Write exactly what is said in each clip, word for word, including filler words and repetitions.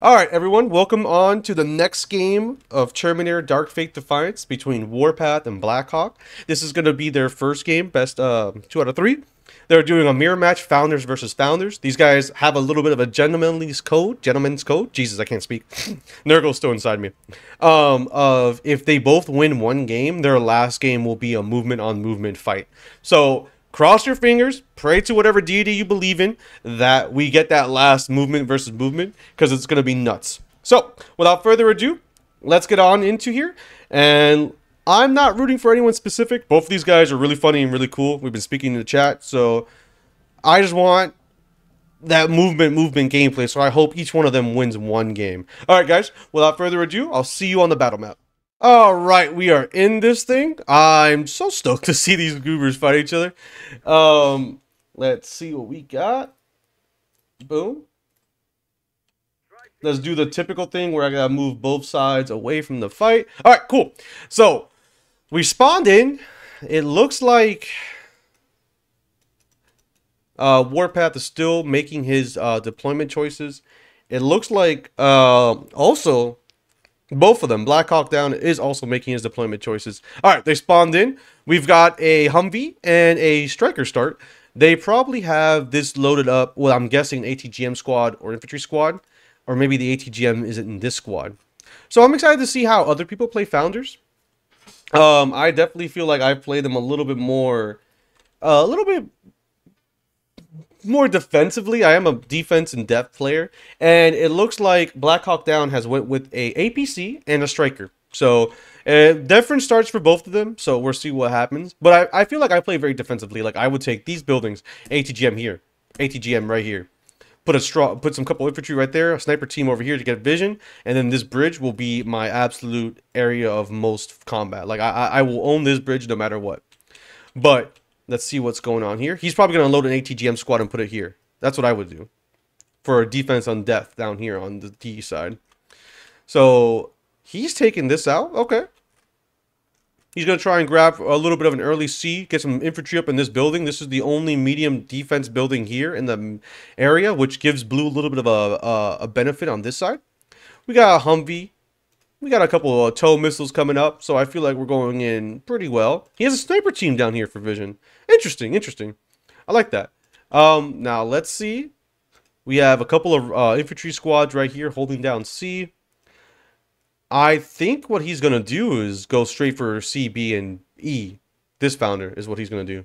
All right, everyone, welcome on to the next game of Terminator Dark Fate Defiance between Warpath and Blackhawk. This is going to be their first game, best uh, two out of three. They're doing a mirror match, Founders versus Founders. These guys have a little bit of a gentleman's code, gentleman's code. Jesus, I can't speak. Nurgle's still inside me. Um, of if they both win one game, their last game will be a movement-on-movement fight. So cross your fingers, pray to whatever deity you believe in, that we get that last movement versus movement, because it's going to be nuts. So, without further ado, let's get on into here. And I'm not rooting for anyone specific. Both of these guys are really funny and really cool. We've been speaking in the chat, so I just want that movement, movement gameplay. So I hope each one of them wins one game. All right, guys, without further ado, I'll see you on the battle map. All right, we are in this thing. I'm so stoked to see these goobers fight each other. Um, let's see what we got. Boom. Let's do the typical thing where I gotta move both sides away from the fight. All right, cool. So we spawned in. It looks like uh, Warpath is still making his uh, deployment choices. It looks like uh, also... both of them, Blackhawkdown is also making his deployment choices. All right, they spawned in. We've got a Humvee and a Striker start. They probably have this loaded up. Well, I'm guessing A T G M squad or infantry squad, or maybe the A T G M isn't in this squad. So I'm excited to see how other people play Founders. Um, I definitely feel like I've played them a little bit more, uh, a little bit more defensively. I am a defense and depth player, and it looks like Blackhawkdown has went with a A P C and a Striker. So uh, different starts for both of them, so we'll see what happens. But I, I feel like I play very defensively. Like, I would take these buildings, A T G M here, A T G M right here, put a straw, put some couple infantry right there, a sniper team over here to get vision, and then this bridge will be my absolute area of most combat. Like, I, I will own this bridge no matter what. But let's see what's going on here. He's probably going to load an A T G M squad and put it here. That's what I would do for a defense on death down here on the D side. So he's taking this out. Okay. He's going to try and grab a little bit of an early C, get some infantry up in this building. This is the only medium defense building here in the area, which gives blue a little bit of a, a, a benefit on this side. We got a Humvee. We got a couple of tow missiles coming up, so I feel like we're going in pretty well. He has a sniper team down here for vision. Interesting, interesting. I like that. Um, now, let's see. We have a couple of uh, infantry squads right here holding down C. I think what he's going to do is go straight for C, B, and E. This Founder is what he's going to do,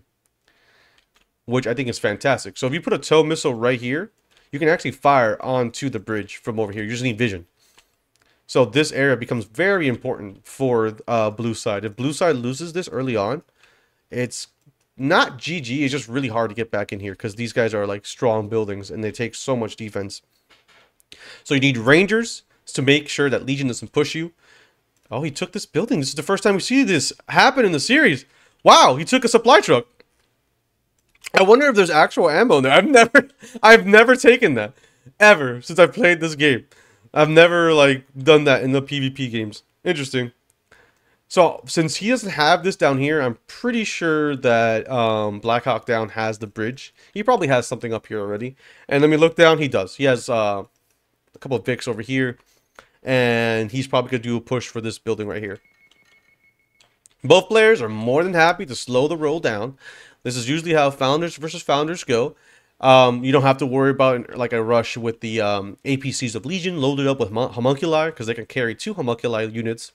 which I think is fantastic. So if you put a tow missile right here, you can actually fire onto the bridge from over here. You just need vision. So this area becomes very important for uh, blue side. If blue side loses this early on, it's not G G. It's just really hard to get back in here because these guys are like strong buildings and they take so much defense. So you need Rangers to make sure that Legion doesn't push you. Oh, he took this building. This is the first time we see this happen in the series. Wow, he took a supply truck. I wonder if there's actual ammo in there. I've never, I've never taken that ever since I've played this game. I've never, like, done that in the PvP games. Interesting. So, since he doesn't have this down here, I'm pretty sure that um, Blackhawkdown has the bridge. He probably has something up here already. And let me look down. He does. He has uh, a couple of Vics over here. And he's probably going to do a push for this building right here. Both players are more than happy to slow the roll down. This is usually how Founders versus Founders go. Um, you don't have to worry about like a rush with the um, A P Cs of Legion loaded up with homunculi, because they can carry two homunculi units.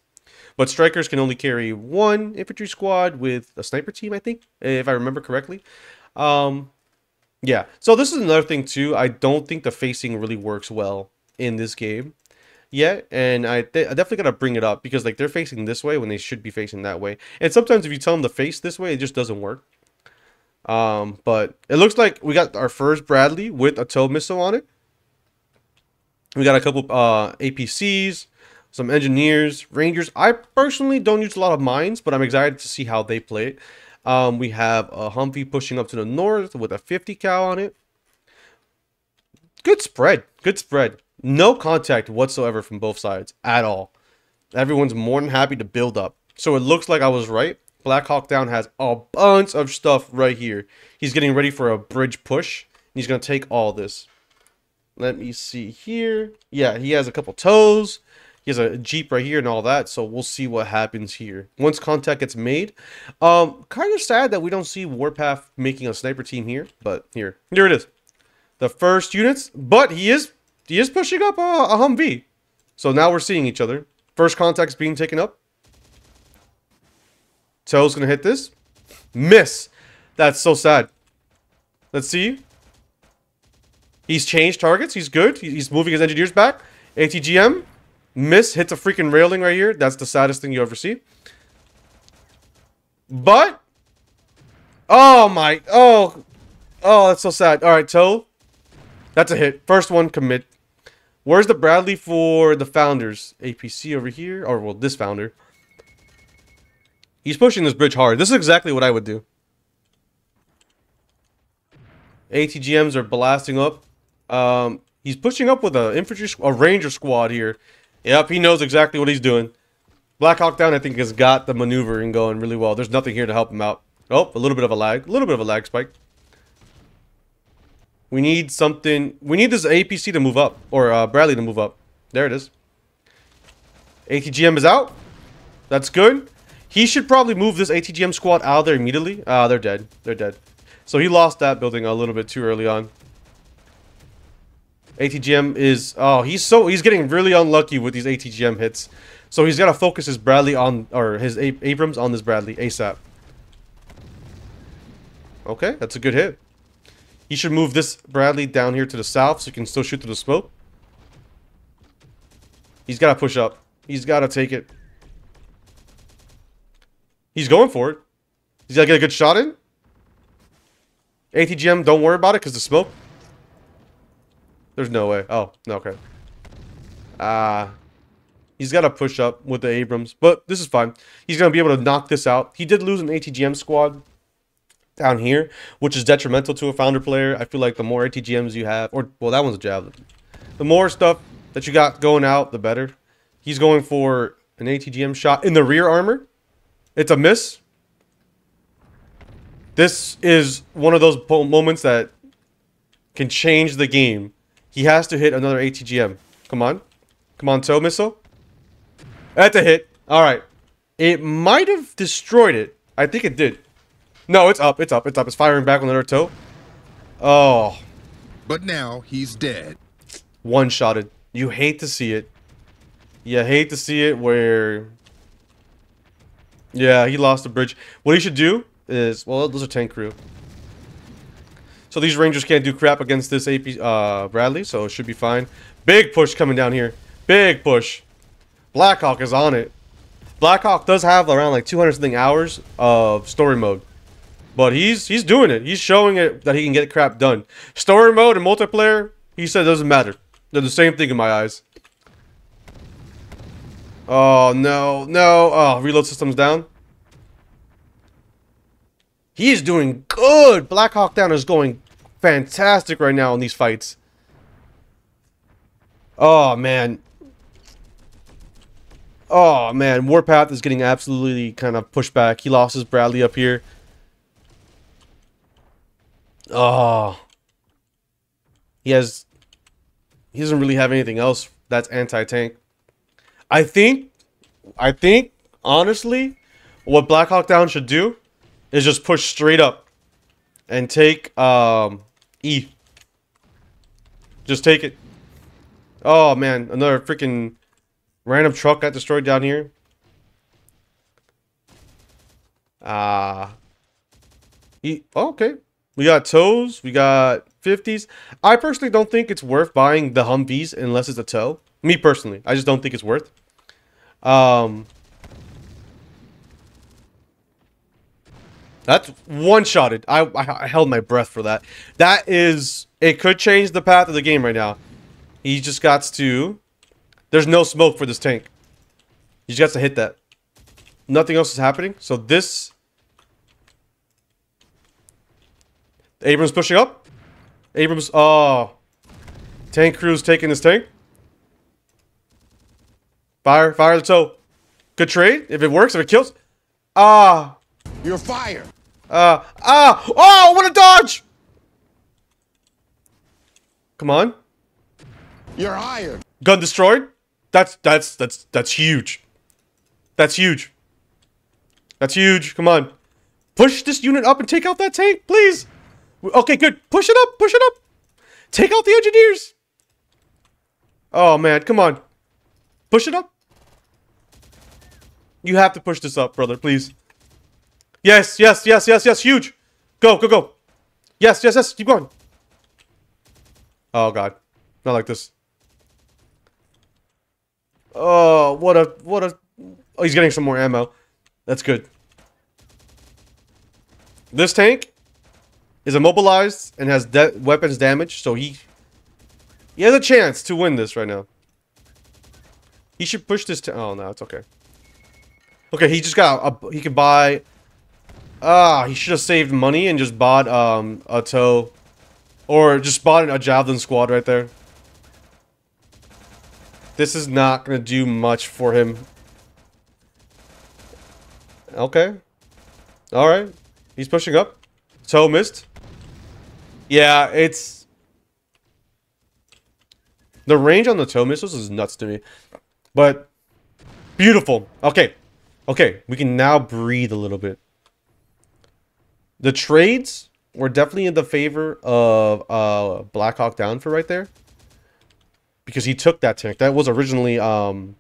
But Strikers can only carry one infantry squad with a sniper team, I think, if I remember correctly. Um, yeah, so this is another thing too. I don't think the facing really works well in this game yet. And I, th I definitely got to bring it up because like they're facing this way when they should be facing that way. And sometimes if you tell them to face this way, it just doesn't work. Um, but it looks like we got our first Bradley with a tow missile on it. We got a couple uh, A P Cs, some engineers, Rangers. I personally don't use a lot of mines, but I'm excited to see how they play it. Um, we have a Humvee pushing up to the north with a fifty cal on it. Good spread, good spread. No contact whatsoever from both sides at all. Everyone's more than happy to build up. So it looks like I was right. Blackhawkdown has a bunch of stuff right here. He's getting ready for a bridge push. And he's going to take all this. Let me see here. Yeah, he has a couple toes. He has a Jeep right here and all that. So we'll see what happens here once contact gets made. Um, kind of sad that we don't see Warpath making a sniper team here. But here. Here it is. The first units. But he is he is pushing up a, a Humvee. So now we're seeing each other. First contact's being taken up. Toe's going to hit this. Miss. That's so sad. Let's see. He's changed targets. He's good. He's moving his engineers back. A T G M. Miss. Hits a freaking railing right here. That's the saddest thing you ever see. But. Oh, my. Oh. Oh, that's so sad. All right, Toe. That's a hit. First one, commit. Where's the Bradley for the Founders? A P C over here. Or, well, this Founder. He's pushing this bridge hard. This is exactly what I would do. A T G Ms are blasting up. Um, he's pushing up with a infantry, a ranger squad here. Yep, he knows exactly what he's doing. Blackhawkdown, I think, has got the maneuvering going really well. There's nothing here to help him out. Oh, a little bit of a lag. A little bit of a lag spike. We need something. We need this A P C to move up. Or uh, Bradley to move up. There it is. A T G M is out. That's good. He should probably move this A T G M squad out of there immediately. Ah, uh, they're dead. They're dead. So he lost that building a little bit too early on. A T G M is... Oh, he's so... He's getting really unlucky with these A T G M hits. So he's got to focus his Bradley on... Or his A Abrams on this Bradley ASAP. Okay, that's a good hit. He should move this Bradley down here to the south so he can still shoot through the smoke. He's got to push up. He's got to take it. He's going for it. He's got to get a good shot in. A T G M, don't worry about it because the smoke. There's no way. Oh, no, okay. Ah. Uh, he's got to push up with the Abrams, but this is fine. He's going to be able to knock this out. He did lose an A T G M squad down here, which is detrimental to a Founder player. I feel like the more A T G Ms you have, or, well, that one's a Javelin. The more stuff that you got going out, the better. He's going for an A T G M shot in the rear armor. It's a miss. This is one of those moments that can change the game. He has to hit another A T G M. Come on. Come on, Toe Missile. That's a hit. All right. It might have destroyed it. I think it did. No, it's up. It's up. It's up. It's firing back on another Toe. Oh. But now he's dead. One-shotted. You hate to see it. You hate to see it where... Yeah, he lost the bridge. What he should do... Is well, those are tank crew, so these Rangers can't do crap against this A P uh, Bradley, so it should be fine. Big push coming down here, big push. Blackhawk is on it. Blackhawk does have around like two hundred something hours of story mode, but he's he's doing it. He's showing it that he can get crap done. Story mode and multiplayer, he said, doesn't matter. They're the same thing in my eyes. Oh no, no! Oh, reload system's down. He is doing good. Blackhawkdown is going fantastic right now in these fights. Oh, man. Oh, man. Warpath is getting absolutely kind of pushed back. He lost his Bradley up here. Oh. He has... He doesn't really have anything else that's anti-tank. I think... I think, honestly, what Blackhawkdown should do... is just push straight up and take um, E. Just take it. Oh, man. Another freaking random truck got destroyed down here. Ah. Uh, e. Oh, okay. We got toes. We got fifties. I personally don't think it's worth buying the Humvees unless it's a toe. Me personally. I just don't think it's worth. Um... That's one-shotted. I, I, I held my breath for that. That is... It could change the path of the game right now. He just got to... There's no smoke for this tank. He just got to hit that. Nothing else is happening. So this... Abrams pushing up. Abrams... Oh. Tank crew's taking this tank. Fire. Fire the toe. Good trade. If it works. If it kills. Ah. You're fired. Uh, ah! Oh, what a dodge! Come on. You're hired. Gun destroyed? That's that's that's that's huge. That's huge. That's huge. Come on. Push this unit up and take out that tank, please. Okay, good. Push it up. Push it up. Take out the engineers. Oh, man. Come on. Push it up. You have to push this up, brother, please. Yes, yes, yes, yes, yes. Huge. Go, go, go. Yes, yes, yes. Keep going. Oh, God. Not like this. Oh, what a... What a... Oh, he's getting some more ammo. That's good. This tank is immobilized and has weapons damage, so he... He has a chance to win this right now. He should push this to... Oh, no, it's okay. Okay, he just got... A, he could buy... Ah, he should have saved money and just bought um, a tow. Or just bought a Javelin squad right there. This is not going to do much for him. Okay. Alright. He's pushing up. Toe missed. Yeah, it's... The range on the toe missiles is nuts to me. But... Beautiful. Okay. Okay. We can now breathe a little bit. The trades were definitely in the favor of uh, Blackhawk Down for right there. Because he took that tank. That was originally... Um,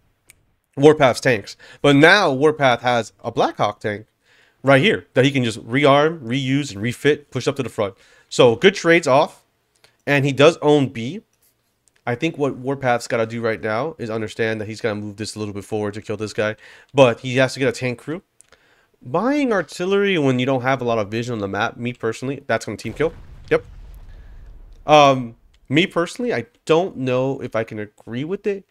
Warpath's tanks, but now Warpath has a Blackhawk tank right here that he can just rearm, reuse, and refit, push up to the front. So good trades off, and he does own B. I think what Warpath's got to do right now is understand that he's got to move this a little bit forward to kill this guy, but he has to get a tank crew. Buying artillery when you don't have a lot of vision on the map, me personally, that's going to team kill. Yep. Um, me personally, I don't know if I can agree with it.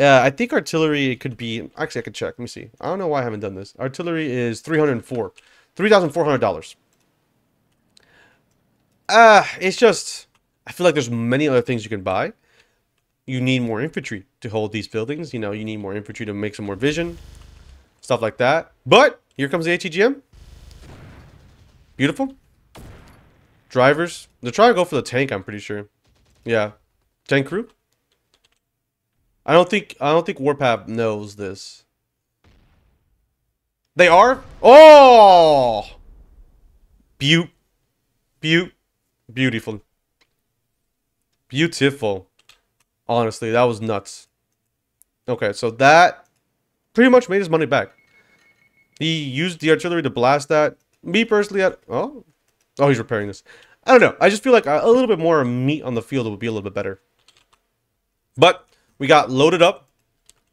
Uh, I think artillery could be... Actually, I could check. Let me see. I don't know why I haven't done this. Artillery is three hundred four dollars. three thousand four hundred dollars. Uh, it's just... I feel like there's many other things you can buy. You need more infantry to hold these buildings. You know, you need more infantry to make some more vision. Stuff like that. But, here comes the A T G M. Beautiful. Drivers. They're trying to go for the tank, I'm pretty sure. Yeah. Tank crew. I don't think I don't think Warpath knows this. They are? Oh! Beaut. Beaut. Beautiful. Beautiful. Honestly, that was nuts. Okay, so that pretty much made his money back. He used the artillery to blast that. Me personally, I, oh. Oh, he's repairing this. I don't know. I just feel like a, a little bit more meat on the field would be a little bit better. But we got loaded up.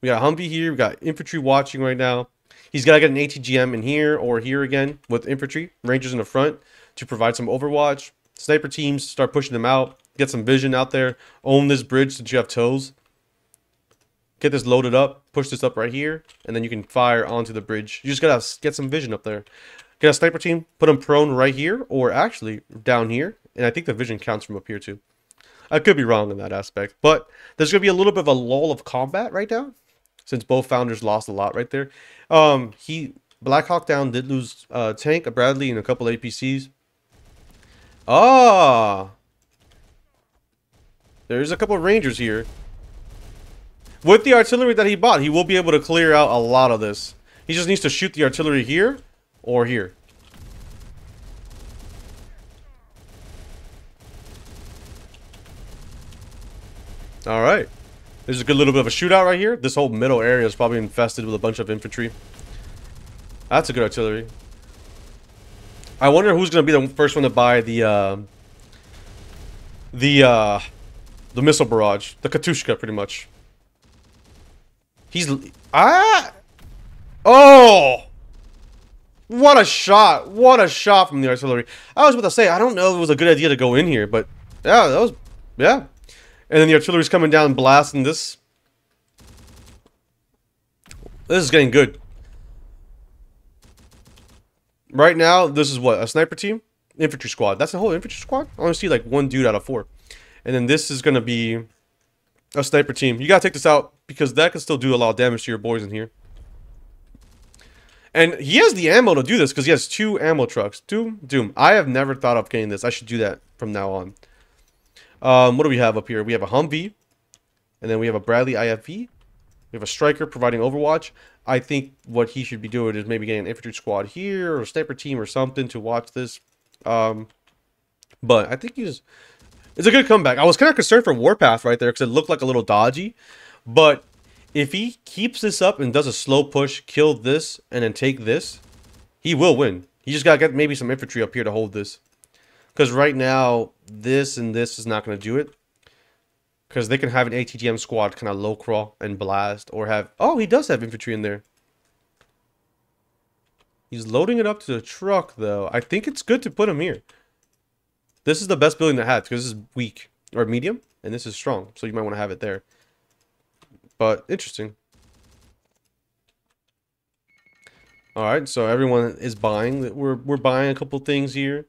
We got Humvee here. We got infantry watching right now. He's got to get an A T G M in here or here again with infantry. Rangers in the front to provide some overwatch. Sniper teams, start pushing them out. Get some vision out there. Own this bridge since you have toes. Get this loaded up. Push this up right here. And then you can fire onto the bridge. You just got to get some vision up there. Get a sniper team. Put them prone right here or actually down here. And I think the vision counts from up here too. I could be wrong in that aspect, but there's going to be a little bit of a lull of combat right now, since both Founders lost a lot right there. Um, he Blackhawk Down did lose uh, tank, a Bradley, and a couple A P Cs. Ah, there's a couple of Rangers here. With the artillery that he bought, he will be able to clear out a lot of this. He just needs to shoot the artillery here or here. All right, there's a good little bit of a shootout right here. This whole middle area is probably infested with a bunch of infantry. That's a good artillery. I wonder who's going to be the first one to buy the uh, the uh, the missile barrage, the Katushka, pretty much. He's ah oh, what a shot! What a shot from the artillery. I was about to say I don't know if it was a good idea to go in here, but yeah, that was yeah. And then the artillery's coming down, blasting this. This is getting good. Right now, this is what? A sniper team? Infantry squad. That's the whole infantry squad? I only see like one dude out of four. And then this is going to be a sniper team. You got to take this out because that can still do a lot of damage to your boys in here. And he has the ammo to do this because he has two ammo trucks. Doom, doom. I have never thought of getting this. I should do that from now on. Um, what do we have up here? We have a Humvee, And then we have a Bradley I F V. We have a Striker providing overwatch. I think what he should be doing is maybe getting an infantry squad here or a sniper team or something to watch this. Um, but I think he's... It's a good comeback. I was kind of concerned for Warpath right there because it looked like a little dodgy. But if he keeps this up and does a slow push, kill this, and then take this, he will win. You just got to get maybe some infantry up here to hold this. Because right now, this and this is not going to do it. Because they can have an A T G M squad kind of low crawl and blast, or have... Oh, he does have infantry in there. He's loading it up to the truck, though. I think it's good to put him here. This is the best building to have, because this is weak, or medium, and this is strong. So you might want to have it there. But, interesting. Alright, so everyone is buying. We're, we're buying a couple things here.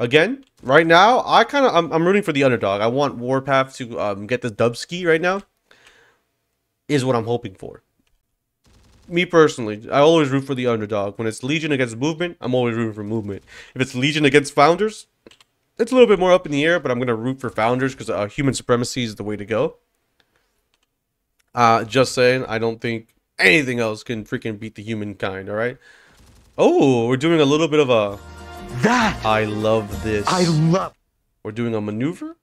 Again, right now, I kind of I'm, I'm rooting for the underdog. I want Warpath to um, get the dub ski right now. Is what I'm hoping for. Me personally, I always root for the underdog. When it's Legion against Movement, I'm always rooting for Movement. If it's Legion against Founders, it's a little bit more up in the air, but I'm gonna root for Founders because uh, human supremacy is the way to go. Uh, just saying, I don't think anything else can freaking beat the humankind. All right. Oh, we're doing a little bit of a. That I love this. I love. We're doing a maneuver.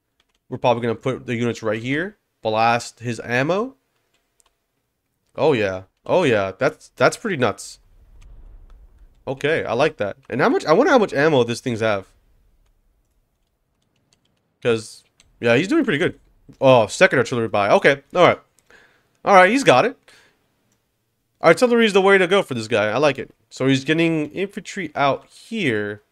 We're probably gonna put the units right here. Blast his ammo. Oh yeah. Oh yeah. That's that's pretty nuts. Okay, I like that. And how much? I wonder how much ammo these things have. Because yeah, he's doing pretty good. Oh, second artillery buy. Okay. All right. All right. He's got it. Artillery is the way to go for this guy. I like it. So he's getting infantry out here.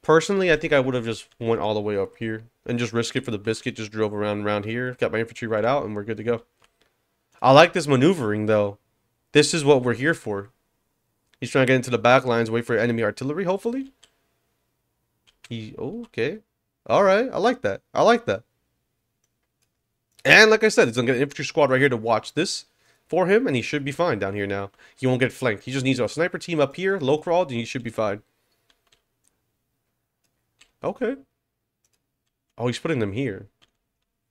Personally, I think I would have just went all the way up here and just risked it for the biscuit. Just drove around around here, got my infantry right out, and we're good to go. I like this maneuvering, though. This is what we're here for. He's trying to get into the back lines, wait for enemy artillery, hopefully. He, okay. All right. I like that. I like that. And like I said, he's going to get an infantry squad right here to watch this for him, and he should be fine down here now. He won't get flanked. He just needs a sniper team up here, low crawled, and he should be fine. Okay. Oh, he's putting them here.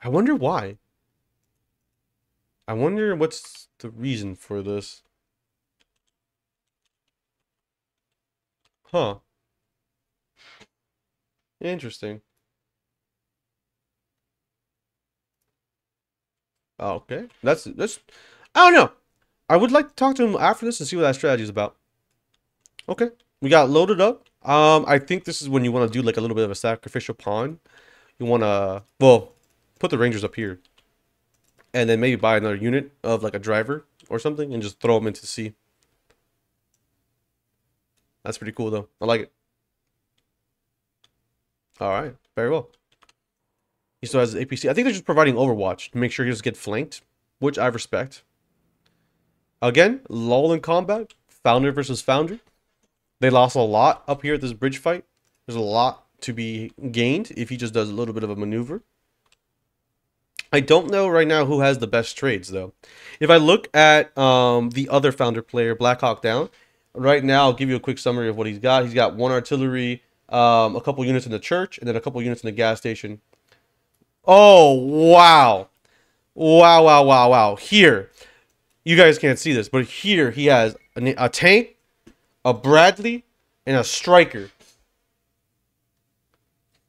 I wonder why. I wonder what's the reason for this. Huh. Interesting. Okay. That's... that's I don't know. I would like to talk to him after this and see what that strategy is about. Okay. We got loaded up. Um, I think this is when you want to do like a little bit of a sacrificial pawn. You want to, well, put the Rangers up here. And then maybe buy another unit of like a driver or something and just throw them into C. That's pretty cool though. I like it. All right. Very well. He still has his A P C. I think they're just providing overwatch to make sure he doesn't get flanked, which I respect. Again, lull in combat. Founder versus Founder. They lost a lot up here at this bridge fight. There's a lot to be gained if he just does a little bit of a maneuver. I don't know right now who has the best trades, though. If I look at um, the other Founder player, Blackhawk Down, right now I'll give you a quick summary of what he's got. He's got one artillery, um, a couple units in the church, and then a couple units in the gas station. Oh, wow. Wow, wow, wow, wow. Here, you guys can't see this, but here he has a, a tank, a Bradley, and a Striker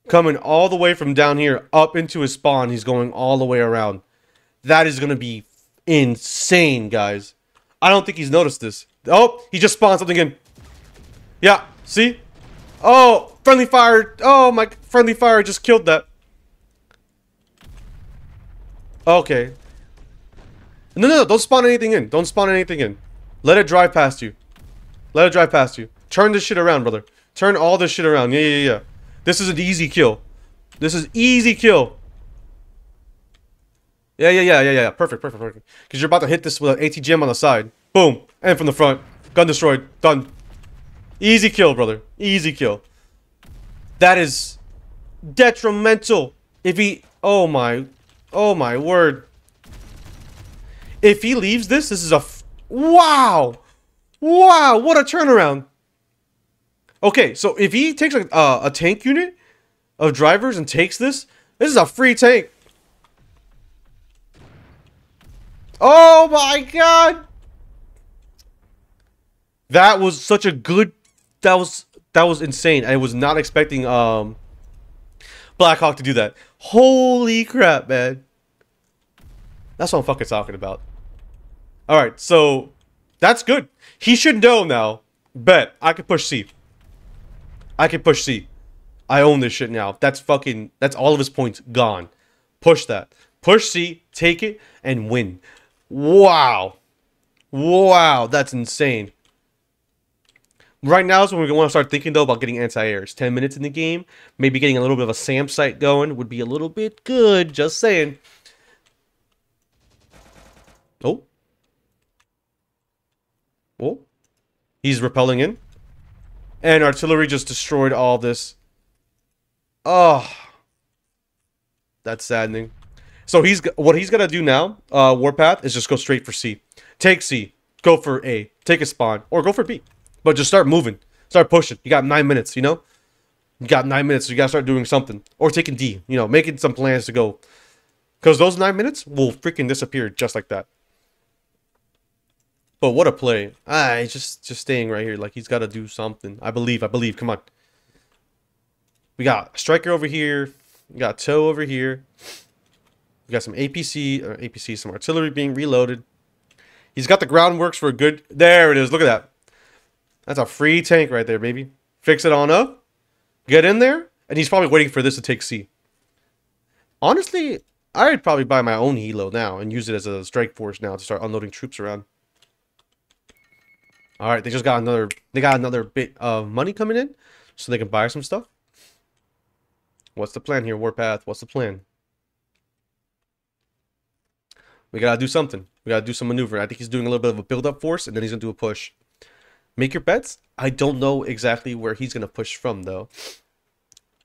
coming all the way from down here up into his spawn. He's going all the way around. That is going to be insane, guys. I don't think he's noticed this. Oh, he just spawned something in. Yeah, see? Oh, friendly fire. Oh, my friendly fire just killed that. Okay. No, no, no. Don't spawn anything in. Don't spawn anything in. Let it drive past you. Let it drive past you. Turn this shit around, brother. Turn all this shit around. Yeah, yeah, yeah. This is an easy kill. This is easy kill. Yeah, yeah, yeah, yeah, yeah. Perfect, perfect, perfect. Because you're about to hit this with an A T G M on the side. Boom. And from the front. Gun destroyed. Done. Easy kill, brother. Easy kill. That is detrimental. If he... Oh, my... Oh, my word. If he leaves this, this is a... F wow! Wow, what a turnaround. Okay, so if he takes a, uh, a tank unit of drivers and takes this, this is a free tank. Oh my god! That was such a good... That was that was insane. I was not expecting um, Blackhawk to do that. Holy crap, man. That's what I'm fucking talking about. Alright, so... That's good. He should know now. Bet. I can push C. I can push C. I own this shit now. That's fucking... That's all of his points gone. Push that. Push C, take it, and win. Wow. Wow, that's insane. Right now is when we want to start thinking, though, about getting anti-airs. Ten minutes in the game. Maybe getting a little bit of a SAM site going would be a little bit good. Just saying. Oh. Oh. He's rappelling in. And artillery just destroyed all this. Oh. That's saddening. So he's what he's gonna do now, uh, Warpath, is just go straight for C. Take C. Go for A. Take a spawn. Or go for B. But just start moving. Start pushing. You got nine minutes, you know? You got nine minutes, so you gotta start doing something. Or taking D. You know, making some plans to go. Because those nine minutes will freaking disappear just like that. But what a play. Ah, he's just, just staying right here. Like, he's gotta do something. I believe. I believe. Come on. We got Striker over here. We got Toe over here. We got some A P C, or A P C, some artillery being reloaded. He's got the groundworks for a good... There it is. Look at that. That's a free tank right there, baby. Fix it on up. Get in there. And he's probably waiting for this to take C. Honestly, I'd probably buy my own helo now and use it as a strike force now to start unloading troops around. All right, they just got another... They got another bit of money coming in so they can buy some stuff. What's the plan here, Warpath? What's the plan? We gotta do something. We gotta do some maneuvering. I think he's doing a little bit of a build-up force, and then he's gonna do a push. Make your bets. I don't know exactly where he's gonna push from, though.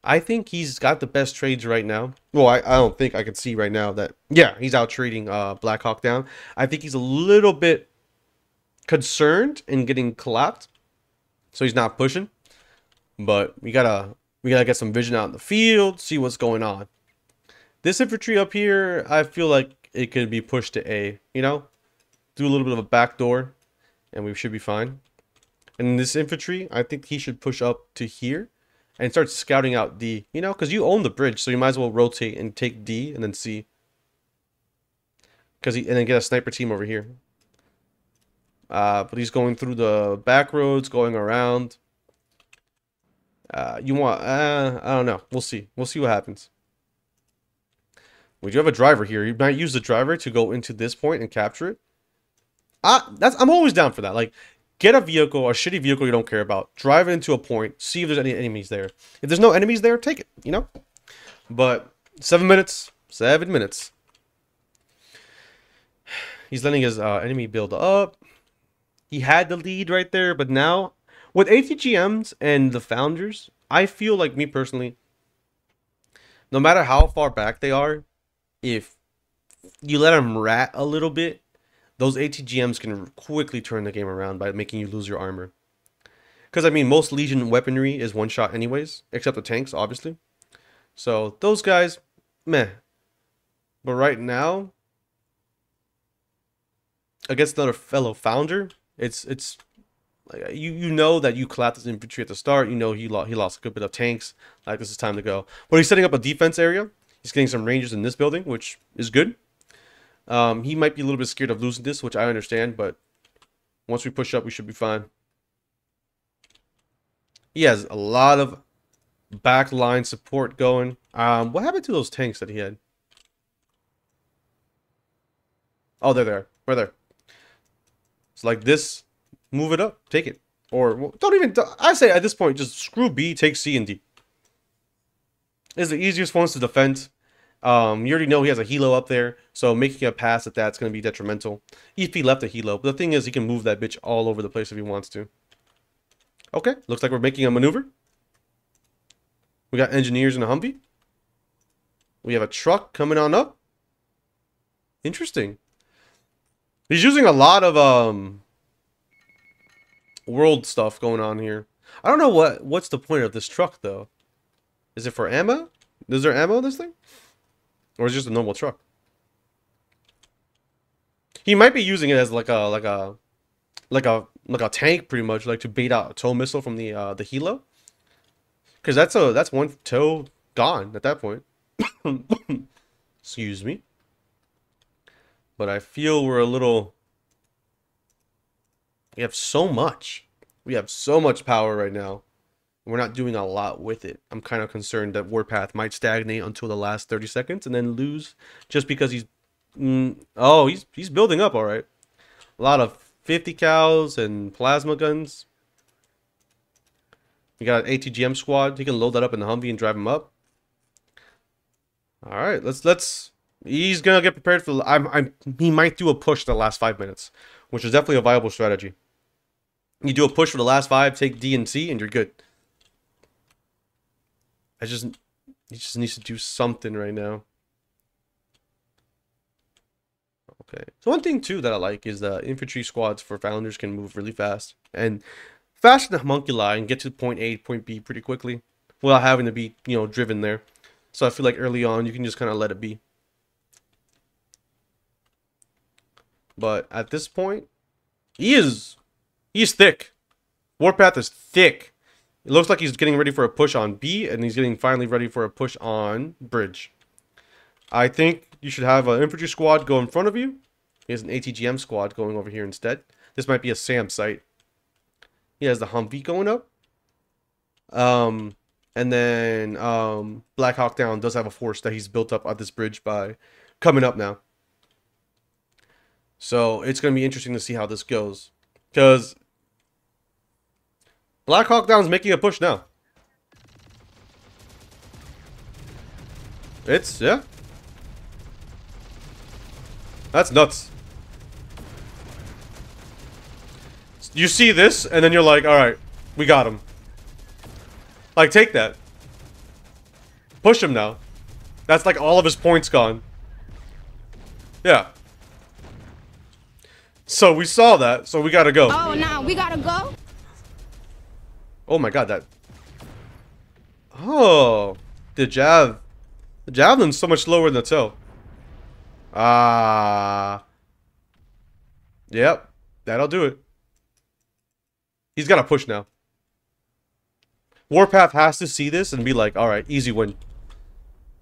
I think he's got the best trades right now. Well, I, I don't think I can see right now that... Yeah, he's out trading uh, Black Hawk Down. I think he's a little bit concerned in getting collapsed, so he's not pushing. But we gotta, we gotta get some vision out in the field, see what's going on. This infantry up here, I feel like... It could be pushed to A, you know? Do a little bit of a backdoor, and we should be fine. And this infantry, I think he should push up to here and start scouting out D, you know? Because you own the bridge, so you might as well rotate and take D and then C. Cause he, and then get a sniper team over here. Uh, but he's going through the back roads, going around. Uh, you want... Uh, I don't know. We'll see. We'll see what happens. We do have a driver here. You might use the driver to go into this point and capture it. I, that's, I'm always down for that. Like, get a vehicle, a shitty vehicle you don't care about. Drive it into a point. See if there's any enemies there. If there's no enemies there, take it, you know? But seven minutes. Seven minutes. He's letting his uh, enemy build up. He had the lead right there, but now... With A T G Ms and the Founders, I feel like, me personally, no matter how far back they are, if you let them rat a little bit, those A T G Ms can quickly turn the game around by making you lose your armor. Because, I mean, most Legion weaponry is one shot anyways, except the tanks, obviously. So, those guys, meh. But right now, against another fellow Founder, it's, it's like, you, you know that you collapsed his infantry at the start. You know he, lo he lost a good bit of tanks. Like, this is time to go. But he's setting up a defense area. He's getting some rangers in this building, which is good. Um, he might be a little bit scared of losing this, which I understand, but once we push up, we should be fine. He has a lot of backline support going. Um, what happened to those tanks that he had? Oh, they're there. Right there. It's like this. Move it up. Take it. Or well, don't even... I say at this point, just screw B, take C and D. Is the easiest ones to defend. Um, you already know he has a helo up there, so making a pass at that's going to be detrimental. If he left a helo, but the thing is, he can move that bitch all over the place if he wants to. Okay, looks like we're making a maneuver. We got engineers in a Humvee. We have a truck coming on up. Interesting. He's using a lot of um, world stuff going on here. I don't know what what's the point of this truck though. Is it for ammo? Is there ammo in this thing? Or is it just a normal truck? He might be using it as like a like a like a like a tank, pretty much, like to bait out a tow missile from the uh, the helo. Because that's a that's one tow gone at that point. Excuse me. But I feel we're a little. We have so much. We have so much power right now. We're not doing a lot with it. I'm kind of concerned that Warpath might stagnate until the last thirty seconds and then lose just because he's... Mm, oh, he's he's building up, all right. A lot of fifty cals and plasma guns. We got an A T G M squad. He can load that up in the Humvee and drive him up. All right, let's... let's he's going to get prepared for... I'm, I'm, he might do a push the last five minutes, which is definitely a viable strategy. You do a push for the last five, take D and C, and you're good. I just, he just needs to do something right now. Okay. So one thing too that I like is the infantry squads for Founders can move really fast and faster than homunculi and get to point A, point B pretty quickly without having to be, you know, driven there. So I feel like early on you can just kind of let it be. But at this point, he is, he is thick. Warpath is thick. It looks like he's getting ready for a push on B, and he's getting finally ready for a push on bridge. I think you should have an infantry squad go in front of you. He has an A T G M squad going over here instead. This might be a SAM site. He has the Humvee going up. Um, and then um, Blackhawkdown does have a force that he's built up on this bridge by coming up now. So it's going to be interesting to see how this goes. Because... Blackhawkdown is making a push now. It's, yeah. That's nuts. You see this, and then you're like, alright, we got him. Like, take that. Push him now. That's like all of his points gone. Yeah. So we saw that, so we gotta go. Oh, now we gotta go? Oh my god, that... Oh, the Jav... The Javelin's so much slower than the tow. Ah... Uh, yep, that'll do it. He's got to push now. Warpath has to see this and be like, alright, easy win.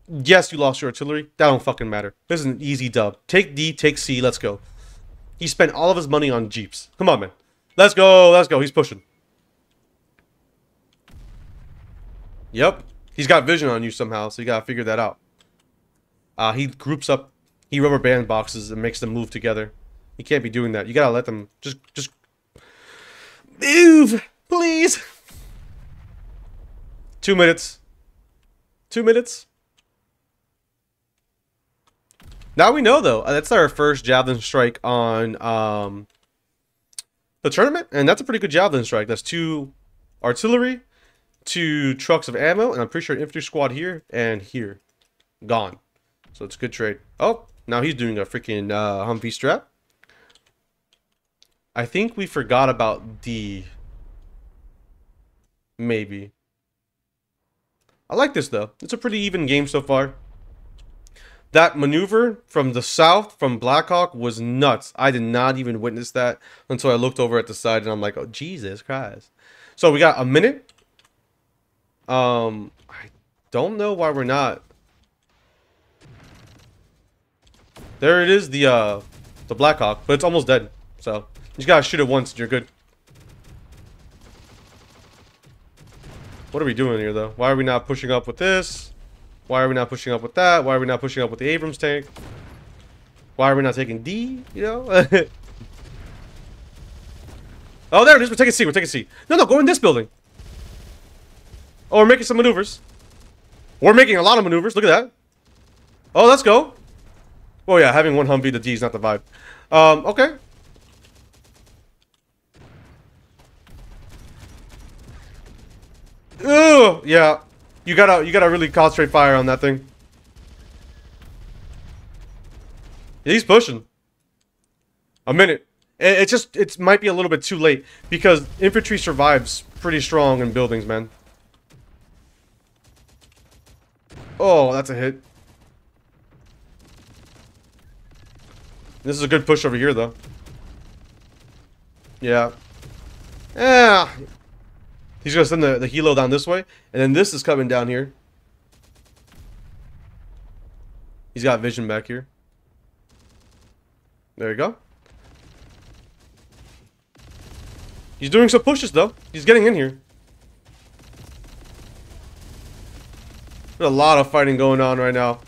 Yes, you lost your artillery. That don't fucking matter. This is an easy dub. Take D, take C, let's go. He spent all of his money on jeeps. Come on, man. Let's go, let's go. He's pushing. Yep. He's got vision on you somehow, so you gotta figure that out. Uh, he groups up, he rubber band boxes and makes them move together. You can't be doing that. You gotta let them just, just... move! Please! Two minutes. Two minutes. Now we know, though. That's our first Javelin strike on um, the tournament, and that's a pretty good Javelin strike. That's two artillery... two trucks of ammo, and I'm pretty sure infantry squad here and here gone. So it's a good trade. Oh, now he's doing a freaking uh, Humvee strap. I think we forgot about D. Maybe. I like this though. It's a pretty even game so far. That maneuver from the south from Blackhawk was nuts. I did not even witness that until I looked over at the side and I'm like, oh Jesus Christ. So we got a minute. Um, I don't know why we're not. There it is, the, uh, the Blackhawk, but it's almost dead. So, you gotta shoot it once and you're good. What are we doing here, though? Why are we not pushing up with this? Why are we not pushing up with that? Why are we not pushing up with the Abrams tank? Why are we not taking D, you know? Oh, there it is. We're taking C. We're taking C. No, no, go in this building. Oh, we're making some maneuvers. We're making a lot of maneuvers. Look at that. Oh, let's go. Oh, yeah. Having one Humvee to D is not the vibe. Um, okay. Ooh, yeah. You gotta, you gotta really concentrate fire on that thing. He's pushing. A minute. It, it just, it might be a little bit too late because infantry survives pretty strong in buildings, man. Oh, that's a hit. This is a good push over here, though. Yeah. Yeah. He's going to send the, the helo down this way. And then this is coming down here. He's got vision back here. There we go. He's doing some pushes, though. He's getting in here. There's a lot of fighting going on right now.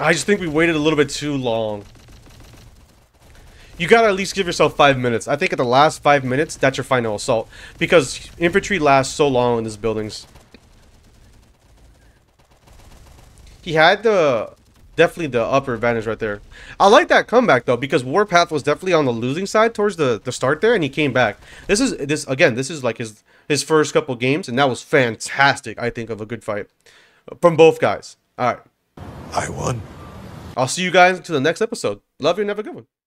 I just think we waited a little bit too long. You gotta at least give yourself five minutes. I think at the last five minutes, that's your final assault. Because infantry lasts so long in these buildings. He had the definitely the upper advantage right there. I like that comeback though, because Warpath was definitely on the losing side towards the, the start there, and he came back. This is this again, this is like his his first couple games, and that was fantastic, I think, of a good fight. From both guys. Alright. I won. I'll see you guys until the next episode. Love you and have a good one.